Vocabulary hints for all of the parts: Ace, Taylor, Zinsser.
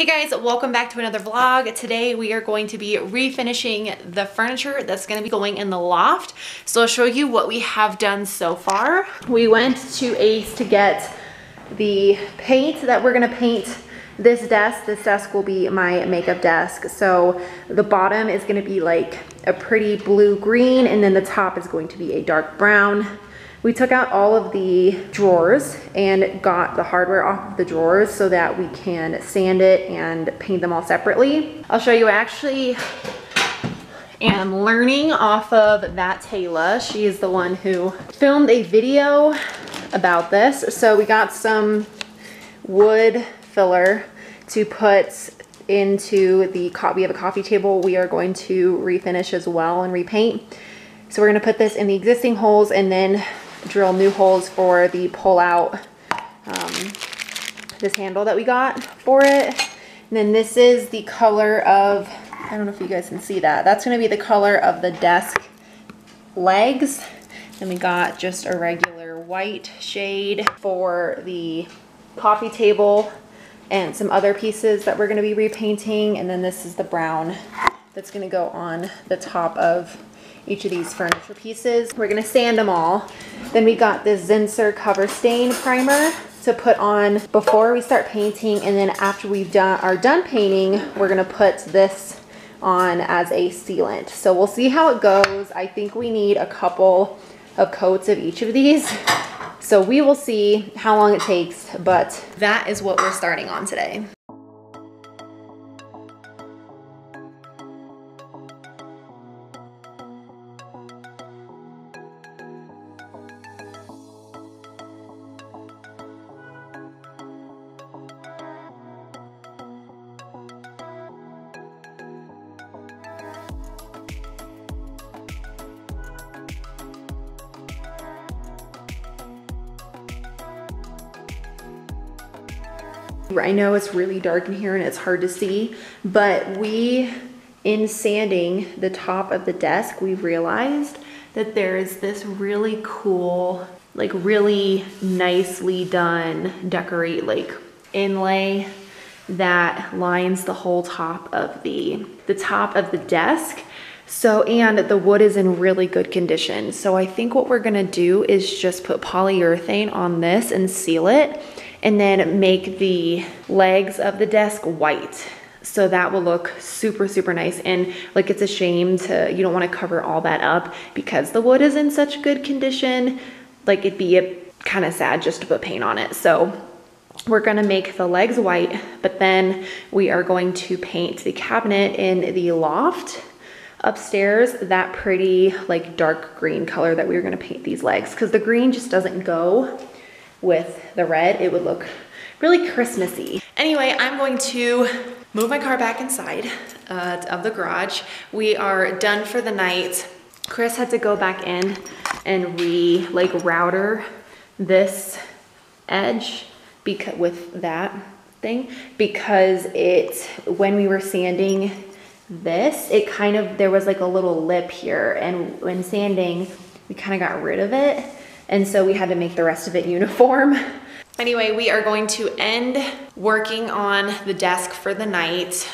Hey guys, welcome back to another vlog. Today we are going to be refinishing the furniture that's going to be going in the loft. So I'll show you what we have done so far. We went to Ace to get the paint that we're going to paint this desk. This desk will be my makeup desk. So the bottom is going to be like a pretty blue-green and then the top is going to be a dark brown. We took out all of the drawers and got the hardware off of the drawers so that we can sand it and paint them all separately. I'll show you, I actually am learning off of that Taylor. She is the one who filmed a video about this. So we got some wood filler to put into the copy of a coffee table. We are going to refinish as well and repaint. So we're gonna put this in the existing holes and then drill new holes for the pull out this handle that we got for it. And then this is the color of, I don't know if you guys can see that, that's going to be the color of the desk legs. Then we got just a regular white shade for the coffee table and some other pieces that we're going to be repainting, and then this is the brown that's going to go on the top of each of these furniture pieces. We're gonna sand them all. Then we got this Zinsser cover stain primer to put on before we start painting, and then after we've done painting, we're gonna put this on as a sealant. So we'll see how it goes. I think we need a couple of coats of each of these. So we will see how long it takes, but that is what we're starting on today. I know it's really dark in here and it's hard to see, but we, in sanding the top of the desk, we realized that there is this really cool, like really nicely done decorate, like inlay that lines the whole top of the top of the desk. So, and the wood is in really good condition. So I think what we're gonna do is just put polyurethane on this and seal it, and then make the legs of the desk white. So that will look super, super nice. And like, it's a shame to, you don't wanna cover all that up because the wood is in such good condition. Like, it'd be kind of sad just to put paint on it. So we're gonna make the legs white, but then we are going to paint the cabinet in the loft upstairs that pretty like dark green color that we were gonna paint these legs, because the green just doesn't go with the red. It would look really Christmassy. Anyway, I'm going to move my car back inside of the garage. We are done for the night. Chris had to go back in and router this edge with that thing, because when we were sanding this, it kind of, there was like a little lip here, and when sanding, we kind of got rid of it. And so we had to make the rest of it uniform. Anyway, we are going to end working on the desk for the night.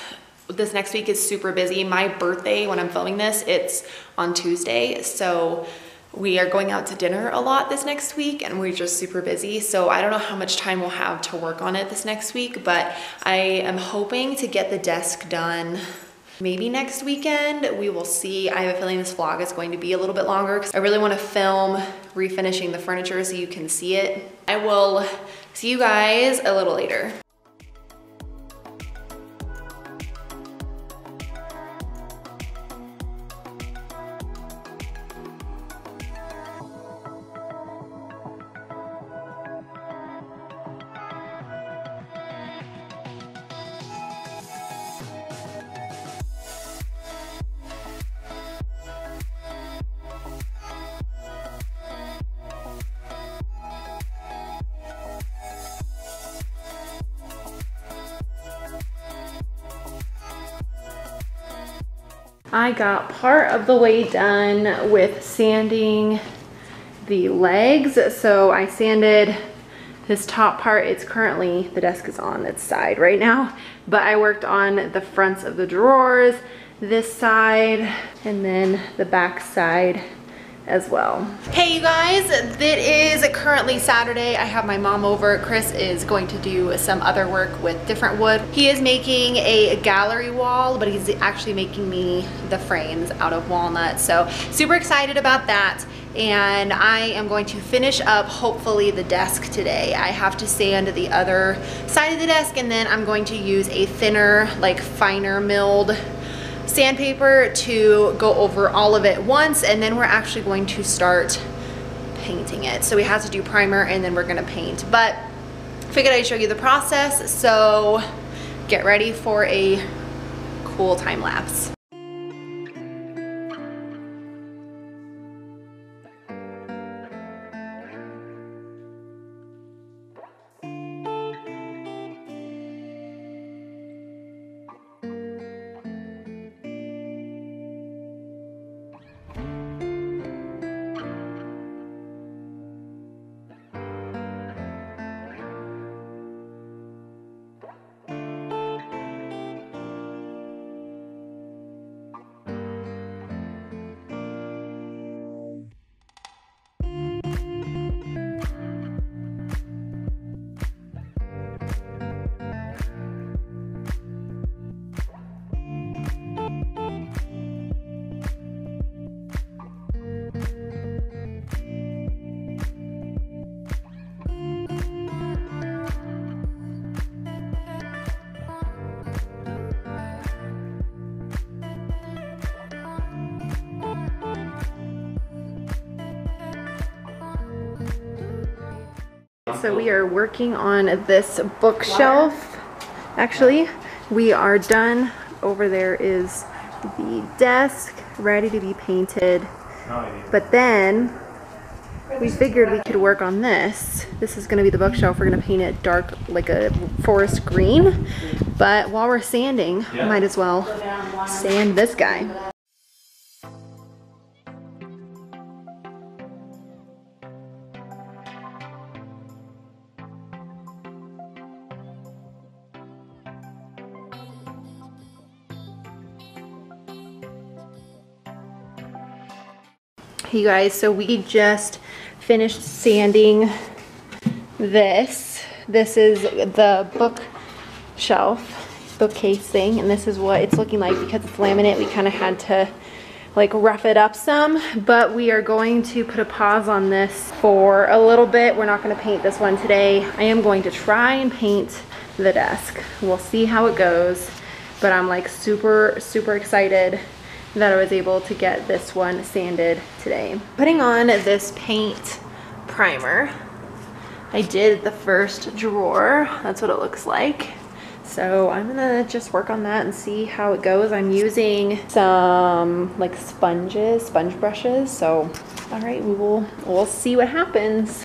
This next week is super busy. My birthday, when I'm filming this, it's on Tuesday. So we are going out to dinner a lot this next week, and we're just super busy. So I don't know how much time we'll have to work on it this next week, but I am hoping to get the desk done maybe next weekend. We will see. I have a feeling this vlog is going to be a little bit longer because I really want to film refinishing the furniture so you can see it. I will see you guys a little later. I got part of the way done with sanding the legs. So I sanded This top part, it's currently, the desk is on its side right now, but I worked on the fronts of the drawers, this side, and then the back side as well. Hey you guys, it is currently Saturday. I have my mom over. Chris is going to do some other work with different wood. He is making a gallery wall, but he's actually making me the frames out of walnut. So super excited about that. And I am going to finish up, hopefully, the desk today. I have to sand the other side of the desk, and then I'm going to use a thinner, like finer milled sandpaper to go over all of it once, and then we're actually going to start painting it. So we have to do primer, and then we're gonna paint. But figured I'd show you the process, so get ready for a cool time lapse. So we are working on this bookshelf. Actually, we are done. Over there is the desk, ready to be painted. But then we figured we could work on this. This is gonna be the bookshelf. We're gonna paint it dark, like a forest green. But while we're sanding, we might as well sand this guy. You guys, so we just finished sanding this. This is the bookcase thing, and this is what it's looking like because it's laminate. We kind of had to like rough it up some, but we are going to put a pause on this for a little bit. We're not going to paint this one today. I am going to try and paint the desk. We'll see how it goes, but I'm like super excited that I was able to get this one sanded today. Putting on this paint primer. I did the first drawer. That's what it looks like. So I'm gonna just work on that and see how it goes. I'm using some like sponge brushes. So, all right, we'll see what happens.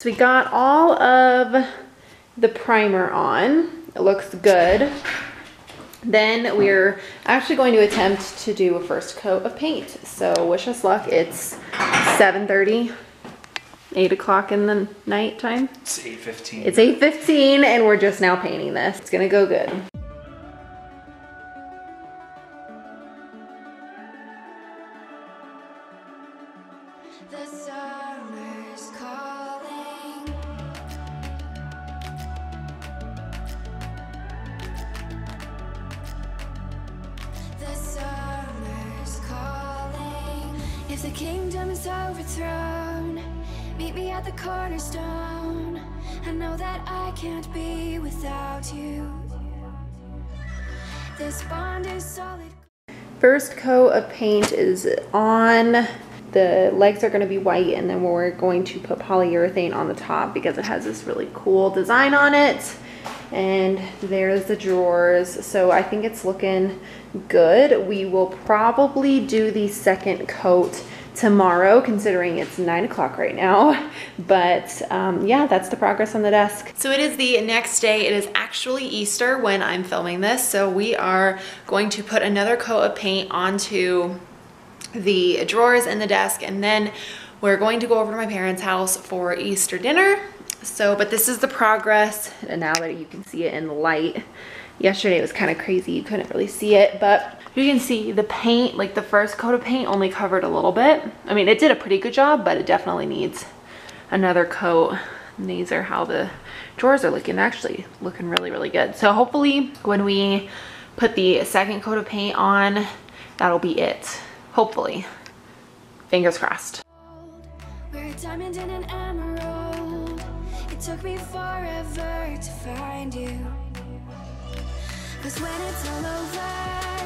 So we got all of the primer on. It looks good. Then we're actually going to attempt to do a first coat of paint. So wish us luck. It's 7:30 8 o'clock in the night time. It's 8:15. It's 8:15 and we're just now painting this. It's gonna go good. The kingdom is overthrown. Meet me at the cornerstone. I know that I can't be without you. This bond is solid. First coat of paint is on. The legs are going to be white, and then we're going to put polyurethane on the top because it has this really cool design on it. And there's the drawers, so I think it's looking good. We will probably do the second coat tomorrow, considering it's 9 o'clock right now, but yeah, that's the progress on the desk. So it is the next day. It is actually Easter when I'm filming this, so we are going to put another coat of paint onto the drawers and the desk, and then we're going to go over to my parents' house for Easter dinner. So, but this is the progress, and now that you can see it in the light. Yesterday it was kind of crazy, you couldn't really see it, but you can see the paint, like the first coat of paint only covered a little bit. I mean, it did a pretty good job, but it definitely needs another coat. And these are how the drawers are looking, actually looking really, really good. So hopefully when we put the second coat of paint on, that'll be it. Hopefully. Fingers crossed. We're a diamond and an emerald. Took me forever to find you, 'cause when it's all over,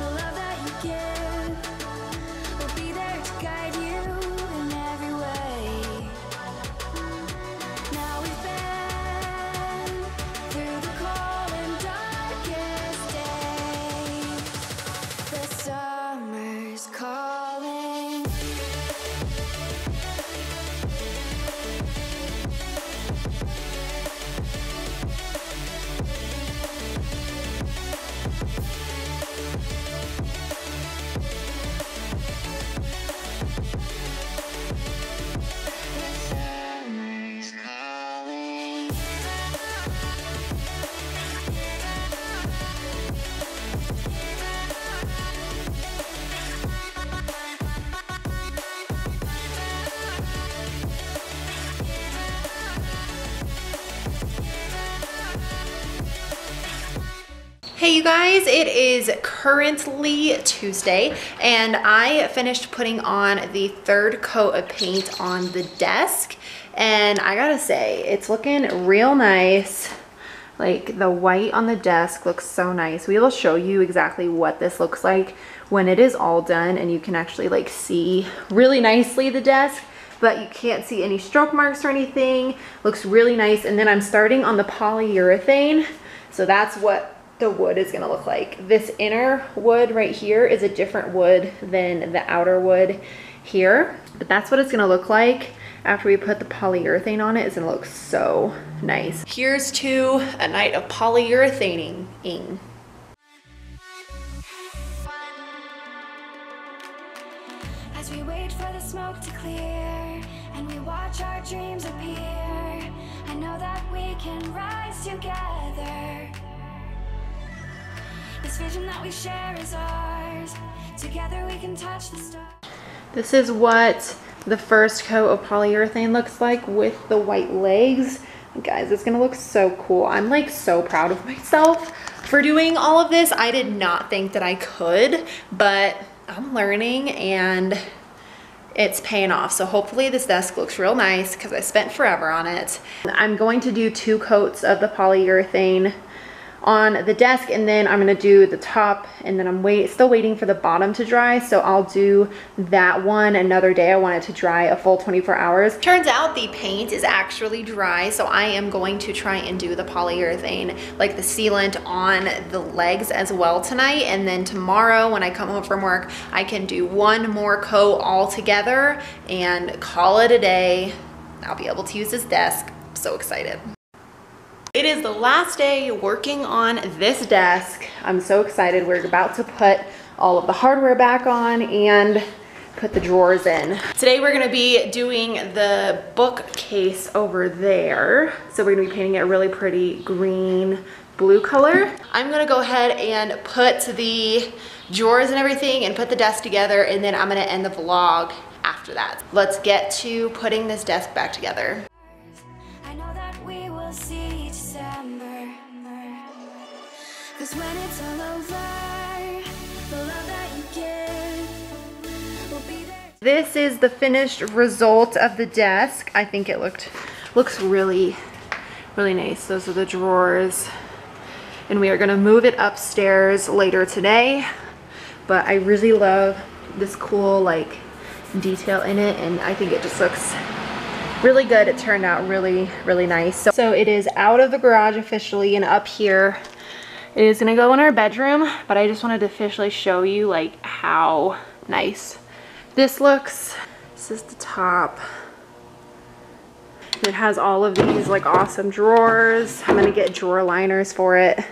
the love that you give will be there to guide you in every way. Now we've been through the cold and darkest day. The summer's calling. Hey you guys, it is currently Tuesday and I finished putting on the third coat of paint on the desk, and I gotta say it's looking real nice. Like the white on the desk looks so nice. We will show you exactly what this looks like when it is all done, and you can actually like see really nicely the desk, but you can't see any stroke marks or anything. Looks really nice. And then I'm starting on the polyurethane, so that's what the wood is gonna look like. This inner wood right here is a different wood than the outer wood here, but that's what it's gonna look like after we put the polyurethane on it. It's gonna look so nice. Here's to a night of polyurethaning-ing. As we wait for the smoke to clear and we watch our dreams appear, I know that we can rise together. This vision that we share is ours. Together we can touch the stars. This is what the first coat of polyurethane looks like with the white legs. Guys, it's gonna look so cool. I'm like so proud of myself for doing all of this. I did not think that I could, but I'm learning and it's paying off. So hopefully this desk looks real nice because I spent forever on it. I'm going to do two coats of the polyurethane on the desk, and then I'm gonna do the top, and then I'm still waiting for the bottom to dry, so I'll do that one another day. I want it to dry a full 24 hours. Turns out the paint is actually dry, so I am going to try and do the polyurethane, like the sealant, on the legs as well tonight, and then tomorrow when I come home from work I can do one more coat all together and call it a day. I'll be able to use this desk. I'm so excited. It is the last day working on this desk. I'm so excited. We're about to put all of the hardware back on, and put the drawers in. Today we're gonna be doing the bookcase over there. So we're gonna be painting it a really pretty green, blue color. I'm gonna go ahead and put the drawers and everything and put the desk together, and then I'm gonna end the vlog after that. Let's get to putting this desk back together. I know that we will see December, 'cause when it's all over, the love that you give will be there. This is the finished result of the desk. I think it looks really, really nice. Those are the drawers. And we are gonna move it upstairs later today. But I really love this cool like detail in it, and I think it just looks really good. It turned out really, really nice. So it is out of the garage officially and up here. It is gonna go in our bedroom, but I just wanted to officially show you like how nice this looks. This is the top. It has all of these like awesome drawers. I'm gonna get drawer liners for it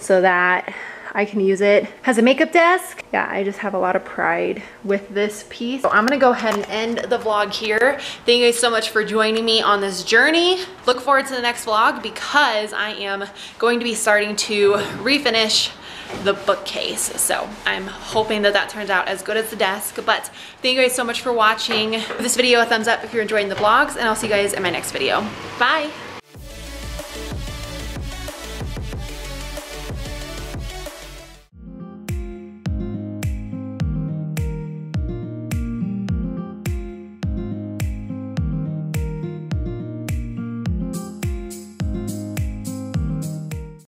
so that I can use it as a makeup desk. Yeah, I just have a lot of pride with this piece. So I'm gonna go ahead and end the vlog here. Thank you guys so much for joining me on this journey. Look forward to the next vlog because I am going to be starting to refinish the bookcase. So I'm hoping that that turns out as good as the desk, but thank you guys so much for watching. Give this video a thumbs up if you're enjoying the vlogs, and I'll see you guys in my next video. Bye.